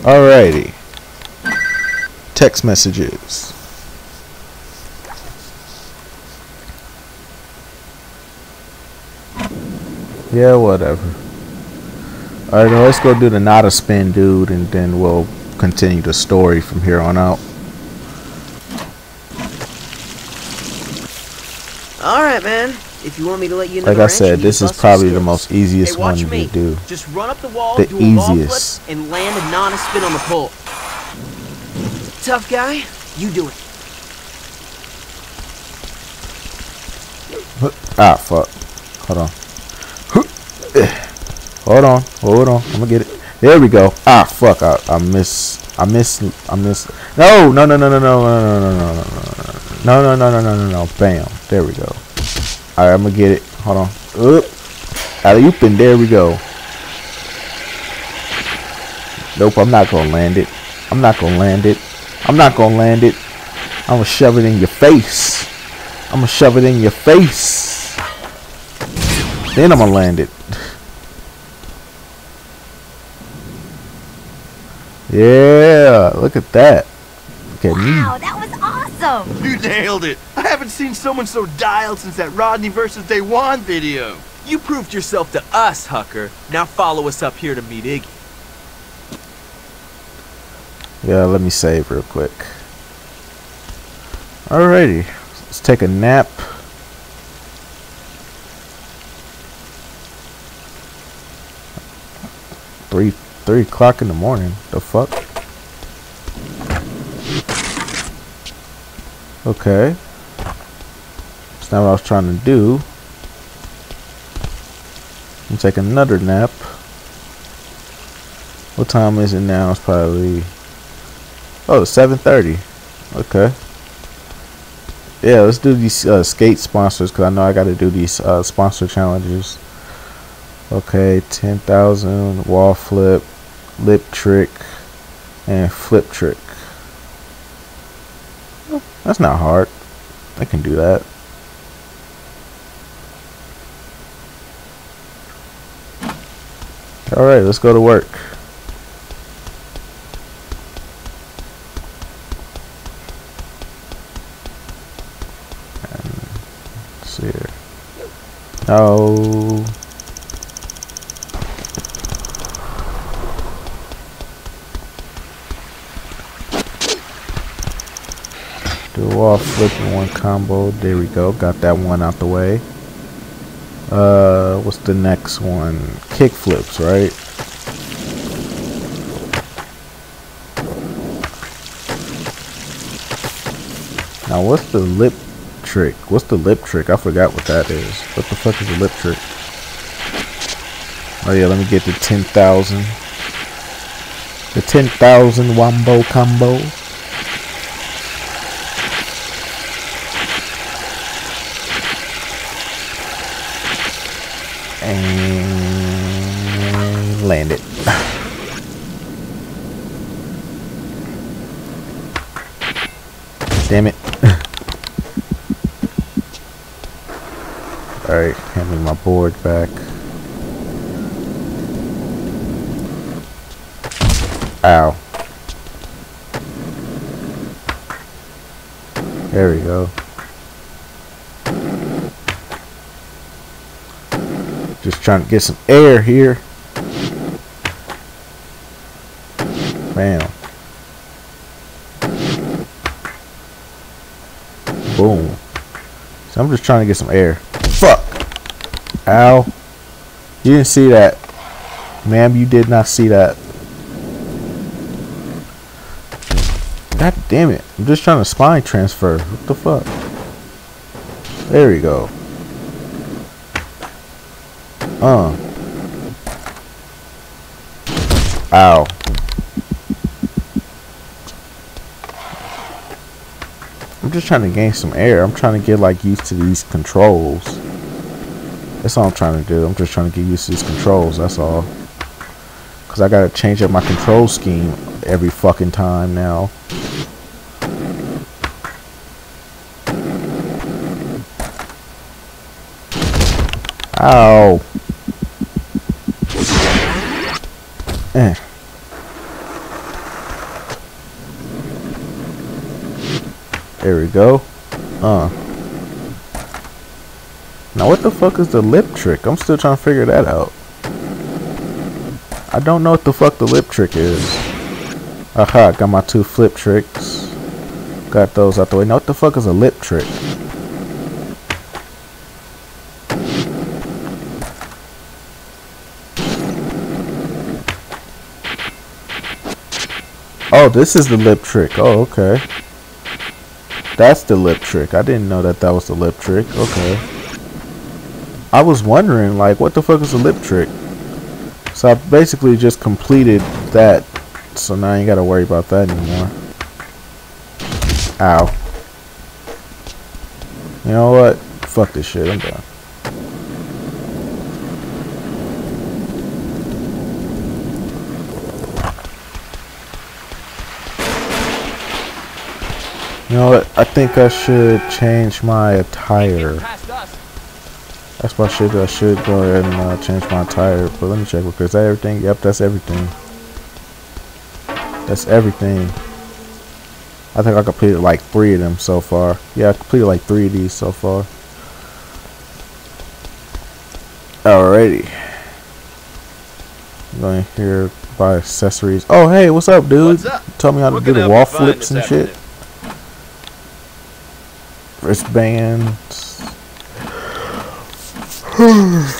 Alrighty. Text messages. Yeah, whatever. Alright, now let's go do the Nada spin, dude, and then we'll continue the story from here on out. Alright, man. If you want me to let you know, like I said, this is probably the most easiest one to do. Just run up the wall, do a wall flip, and land a Nada spin on the pole. Tough guy, you do it. Ah, fuck. Hold on. Hold on, hold on. I'm gonna get it. There we go. Ah, fuck. I miss. No. Bam. There we go. All right, I'm gonna get it. Hold on. Oop. Alley-oop, and there we go. Nope. I'm not gonna land it. I'm gonna shove it in your face. Then I'm gonna land it. Yeah, look at that. Look at wow, me. That was awesome. You nailed it. I haven't seen someone so dialed since that Rodney versus Day One video. You proved yourself to us, Hucker. Now follow us up here to meet Iggy. Yeah, let me save real quick. Alrighty, let's take a nap. Three o'clock in the morning. The fuck? Okay. That's not what I was trying to do. I'm taking another nap. What time is it now? It's probably 7:30. Okay. Yeah, let's do these skate sponsors because I know I got to do these sponsor challenges. Okay, 10,000 wall flip, lip trick, and flip trick. That's not hard. I can do that. All right, let's go to work. And let's see here. No. Wall flip in one combo. There we go. Got that one out the way. What's the next one? Kick flips, right? Now, what's the lip trick? I forgot what that is. What the fuck is the lip trick? Oh yeah, let me get the 10,000. The 10,000 wombo combo. And land it. Damn it. Alright, hand me my board back. Ow. There we go. Just trying to get some air here. Bam. Boom. So I'm just trying to get some air. Fuck. Ow. You didn't see that. Ma'am, you did not see that. God damn it. I'm just trying to spine transfer. What the fuck? There we go. Ow. I'm just trying to gain some air. I'm trying to get like used to these controls. That's all I'm trying to do. I'm just trying to get used to these controls. That's all. Cause I gotta change up my control scheme every fucking time now. Ow. There we go. Now what the fuck is the lip trick? I'm still trying to figure that out. I don't know what the fuck the lip trick is. Aha, got my two flip tricks. Got those out the way. Now what the fuck is a lip trick? Oh, this is the lip trick. Oh, okay. That's the lip trick. I didn't know that that was the lip trick. Okay. I was wondering, like, what the fuck is a lip trick? So I basically just completed that. So now I ain't gotta worry about that anymore. Ow. You know what? Fuck this shit. I'm done. You know what? I think I should change my attire. That's my shit. I should go ahead and change my attire. But let me check. Is that everything? Yep, that's everything. That's everything. I think I completed like 3 of them so far. Yeah, I completed like 3 of these so far. Alrighty. I'm going here by accessories. Oh, hey, what's up, dude? What's up? Tell me how to do the wall flips and shit. Wristbands. Oh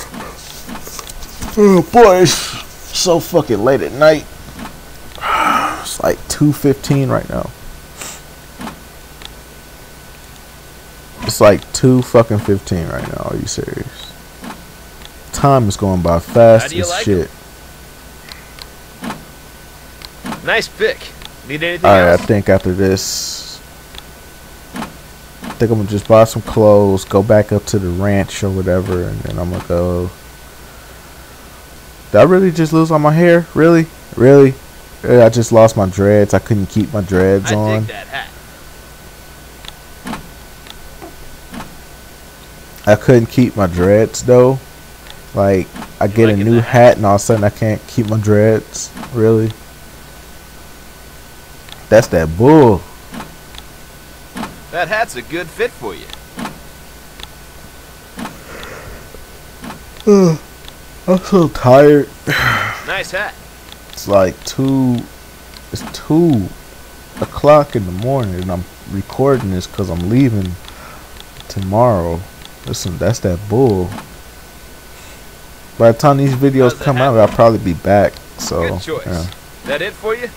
boy, it's so fucking late at night. It's like 2:15 right now. It's like 2:15 right now. Are you serious? Time is going by fast as shit. Nice pick. Need anything else? Alright, I think after this, I think I'm gonna just buy some clothes, go back up to the ranch or whatever, and then I'm gonna go. Did I really just lose all my hair? Really? Really? I just lost my dreads. I couldn't keep my dreads on. I dig that hat. I couldn't keep my dreads though. Like, I get a new hat and all of a sudden I can't keep my dreads. Really? That's that bull. That hat's a good fit for you. I'm so tired. Nice hat. It's like 2 o'clock in the morning and I'm recording this because I'm leaving tomorrow. Listen, that's that bull. By the time these videos come out, I'll probably be back. So, good choice. Yeah. That it for you?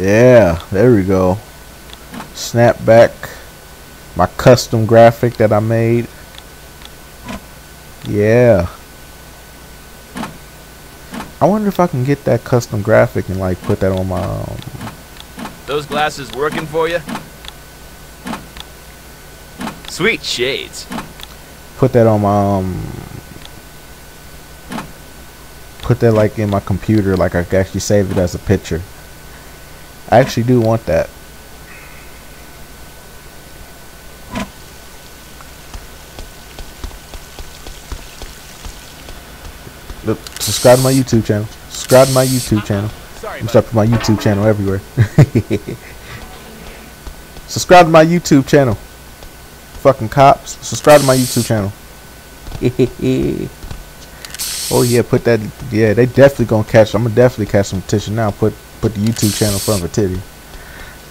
Yeah, there we go. Snap back my custom graphic that I made. Yeah. I wonder if I can get that custom graphic and like put that on my Those glasses working for you? Sweet shades. Put that on my put that like in my computer, like I can actually save it as a picture. I actually do want that. Look, subscribe to my YouTube channel. Subscribe to my YouTube channel. I'm subscribed to my YouTube channel everywhere. Subscribe to my YouTube channel. Fucking cops. Subscribe to my YouTube channel. Oh yeah, put that. Yeah, they definitely gonna catch. I'm gonna definitely catch some petition now. Put the YouTube channel in front of a titty.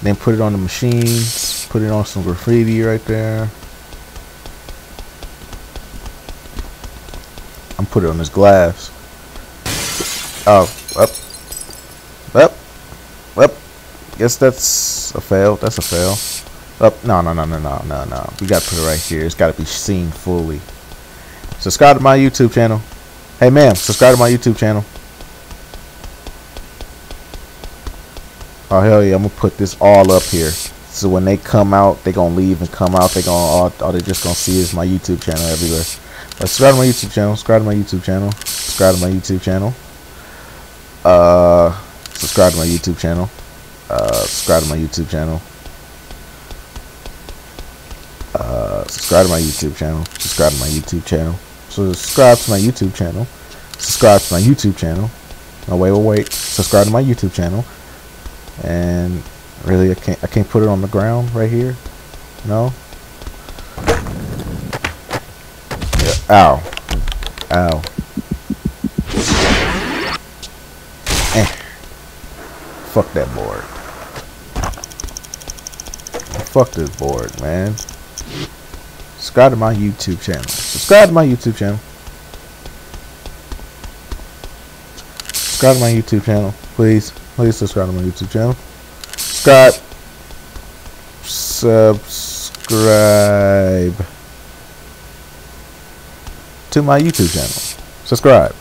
Then put it on the machines. Put it on some graffiti right there. I'm put it on this glass. Oh, up. Up, up. Guess that's a fail. That's a fail. Up. No. We gotta put it right here. It's gotta be seen fully. Subscribe to my YouTube channel. Hey, ma'am, subscribe to my YouTube channel. Oh hell yeah! I'm gonna put this all up here. So when they come out, they gonna leave and come out. They gonna all they just gonna see is my YouTube channel everywhere. But subscribe to my YouTube channel. Subscribe to my YouTube channel. Subscribe to my YouTube channel. Subscribe to my YouTube channel. Subscribe to my YouTube channel. Subscribe to my YouTube channel. Subscribe to my YouTube channel. Subscribe to my YouTube channel. Subscribe to my YouTube channel. No, wait. Subscribe to my YouTube channel. And really, I can't put it on the ground right here. No. Yeah. Ow. Ow. Eh. Fuck that board. Fuck this board, man. Subscribe to my YouTube channel. Subscribe to my YouTube channel. Subscribe to my YouTube channel. Please. Please subscribe to my YouTube channel. Subscribe. Subscribe to my YouTube channel. Subscribe.